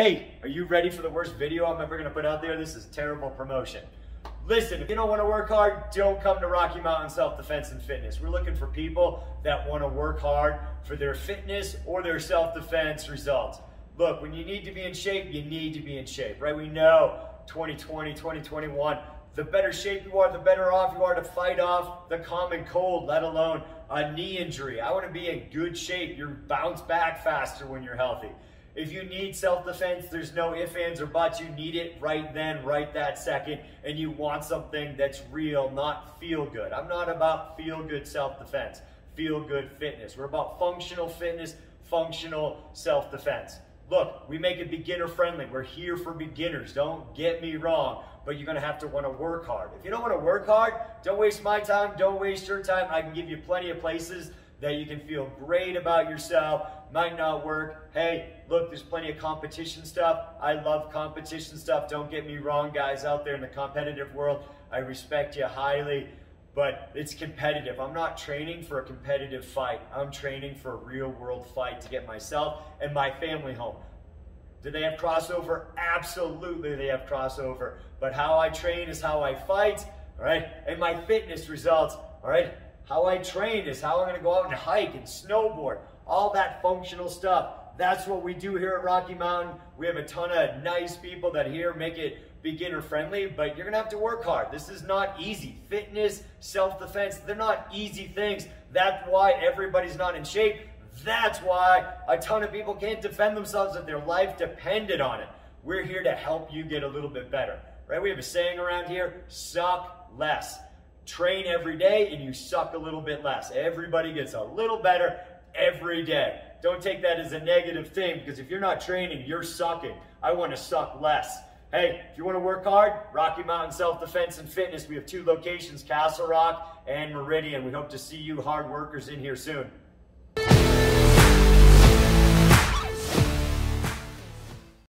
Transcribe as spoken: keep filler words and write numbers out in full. Hey, are you ready for the worst video I'm ever gonna put out there? This is terrible promotion. Listen, if you don't wanna work hard, don't come to Rocky Mountain Self-Defense and Fitness. We're looking for people that wanna work hard for their fitness or their self-defense results. Look, when you need to be in shape, you need to be in shape, right? We know twenty twenty, twenty twenty-one, the better shape you are, the better off you are to fight off the common cold, let alone a knee injury. I wanna be in good shape. You bounce back faster when you're healthy. If you need self-defense, there's no ifs, ands, or buts. You need it right then, right that second, and you want something that's real, not feel good. I'm not about feel good self-defense, feel good fitness. We're about functional fitness, functional self-defense. Look, we make it beginner friendly. We're here for beginners, don't get me wrong, but you're gonna have to wanna work hard. If you don't wanna work hard, don't waste my time, don't waste your time. I can give you plenty of places that you can feel great about yourself, might not work. Hey, look, there's plenty of competition stuff. I love competition stuff. Don't get me wrong, guys out there in the competitive world, I respect you highly, but it's competitive. I'm not training for a competitive fight. I'm training for a real world fight to get myself and my family home. Do they have crossover? Absolutely they have crossover, but how I train is how I fight, all right? And my fitness results, all right? How I train is how I'm gonna go out and hike and snowboard, all that functional stuff. That's what we do here at Rocky Mountain. We have a ton of nice people that here make it beginner friendly, but you're gonna have to work hard. This is not easy. Fitness, self-defense, they're not easy things. That's why everybody's not in shape. That's why a ton of people can't defend themselves if their life depended on it. We're here to help you get a little bit better, right? We have a saying around here, suck less. Train every day and you suck a little bit less. Everybody gets a little better every day. Don't take that as a negative thing, because if you're not training, you're sucking. I want to suck less. Hey, if you want to work hard, Rocky Mountain Self-Defense and Fitness. We have two locations, Castle Rock and Meridian. We hope to see you hard workers in here soon.